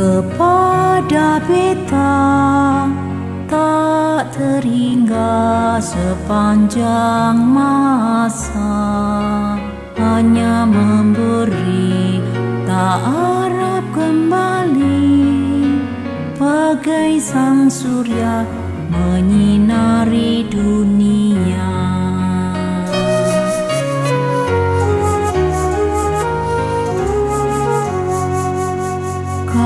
kepada beta tak terhingga sepanjang masa, hanya memberi tak harap kembali, bagai sang surya menyinari dunia.